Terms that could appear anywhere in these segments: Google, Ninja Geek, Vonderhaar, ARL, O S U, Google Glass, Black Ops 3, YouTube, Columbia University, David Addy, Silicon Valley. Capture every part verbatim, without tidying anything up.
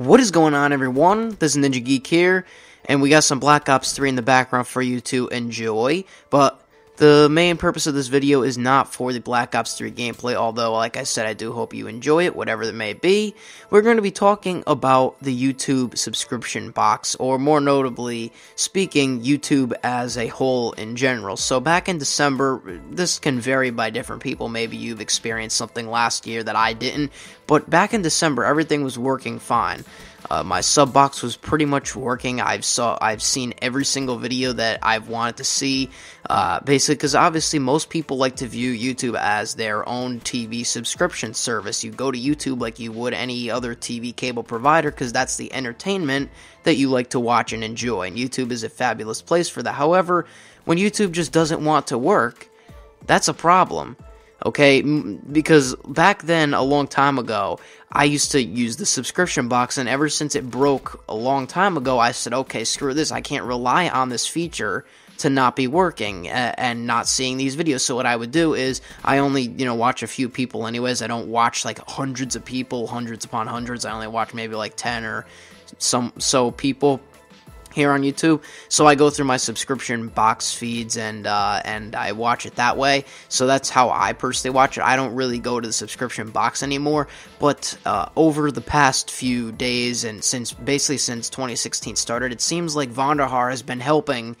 What is going on, everyone? This is Ninja Geek here, and we got some Black Ops three in the background for you to enjoy, but the main purpose of this video is not for the Black Ops three gameplay, although, like I said, I do hope you enjoy it, whatever it may be. We're going to be talking about the YouTube subscription box, or more notably speaking, YouTube as a whole in general. So back in December, this can vary by different people. Maybe you've experienced something last year that I didn't, but back in December, everything was working fine. Uh, my sub box was pretty much working. I've saw I've seen every single video that I've wanted to see, uh, basically because obviously most people like to view YouTube as their own T V subscription service. You go to YouTube like you would any other T V cable provider because that's the entertainment that you like to watch and enjoy, and YouTube is a fabulous place for that. However, when YouTube just doesn't want to work, that's a problem. Okay, because back then, a long time ago, I used to use the subscription box, and ever since it broke a long time ago, I said, okay, screw this, I can't rely on this feature to not be working and not seeing these videos. So what I would do is I only, you know, watch a few people anyways. I don't watch like hundreds of people, hundreds upon hundreds. I only watch maybe like ten or some so people here on YouTube. So I go through my subscription box feeds and uh, and I watch it that way. So that's how I personally watch it. I don't really go to the subscription box anymore. But uh, over the past few days and since basically since twenty sixteen started, it seems like Vonderhaar has been helping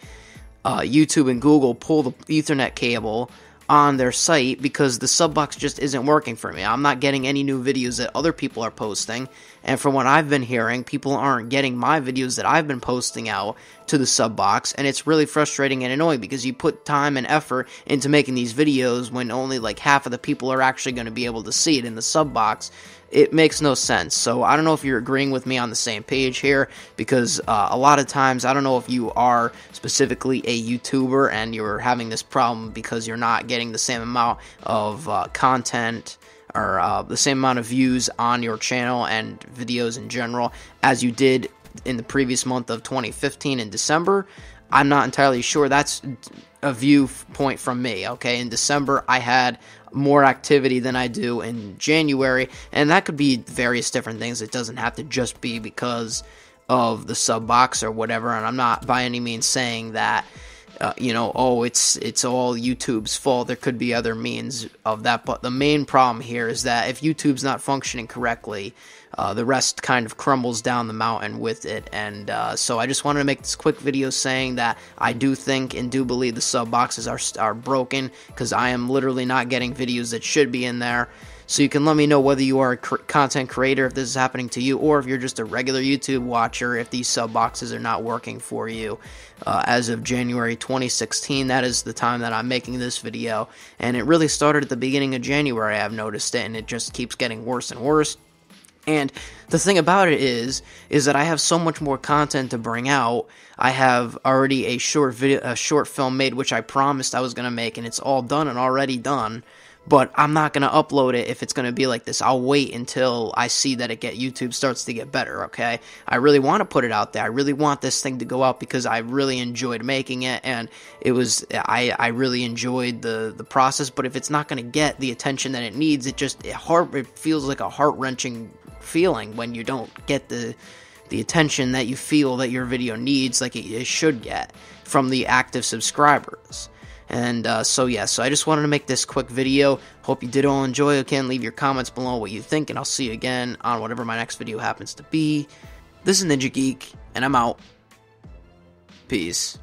uh, YouTube and Google pull the Ethernet cable on their site because the sub box just isn't working for me. I'm not getting any new videos that other people are posting, and from what I've been hearing, people aren't getting my videos that I've been posting out to the sub box, and it's really frustrating and annoying because you put time and effort into making these videos when only like half of the people are actually going to be able to see it in the sub box. It makes no sense. So I don't know if you're agreeing with me on the same page here, because uh, a lot of times, I don't know if you are specifically a YouTuber and you're having this problem because you're not getting the same amount of uh, content or uh, the same amount of views on your channel and videos in general as you did in the previous month of twenty fifteen in December. I'm not entirely sure. That's a viewpoint from me, okay? In December, I had more activity than I do in January, and that could be various different things. It doesn't have to just be because of the sub box or whatever, and I'm not by any means saying that, uh, you know, oh, it's, it's all YouTube's fault. There could be other means of that, but the main problem here is that if YouTube's not functioning correctly, Uh, the rest kind of crumbles down the mountain with it, and uh, so I just wanted to make this quick video saying that I do think and do believe the sub boxes are, are broken, because I am literally not getting videos that should be in there. So you can let me know whether you are a cr content creator, if this is happening to you, or if you're just a regular YouTube watcher, if these sub boxes are not working for you. Uh, as of January twenty sixteen, that is the time that I'm making this video, and it really started at the beginning of January, I've noticed it, and it just keeps getting worse and worse. And the thing about it is, is that I have so much more content to bring out. I have already a short video, a short film made, which I promised I was going to make, and it's all done and already done. But I'm not going to upload it if it's going to be like this. I'll wait until I see that it get YouTube starts to get better, okay? I really want to put it out there. I really want this thing to go out because I really enjoyed making it, and it was I, I really enjoyed the, the process. But if it's not going to get the attention that it needs, it just it, heart, it feels like a heart-wrenching feeling when you don't get the the attention that you feel that your video needs, like it, it should get from the active subscribers. And uh, so yeah, so I just wanted to make this quick video. Hope you did all enjoy. Again, leave your comments below what you think, and I'll see you again on whatever my next video happens to be. This is Ninja Geek, and I'm out. Peace.